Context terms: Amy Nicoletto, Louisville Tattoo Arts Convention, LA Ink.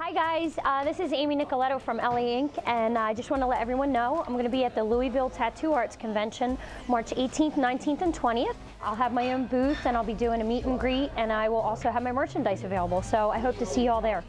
Hi guys, this is Amy Nicoletto from LA Ink, and I just want to let everyone know I'm going to be at the Louisville Tattoo Arts Convention March 18th, 19th, and 20th. I'll have my own booth and I'll be doing a meet and greet, and I will also have my merchandise available, so I hope to see you all there.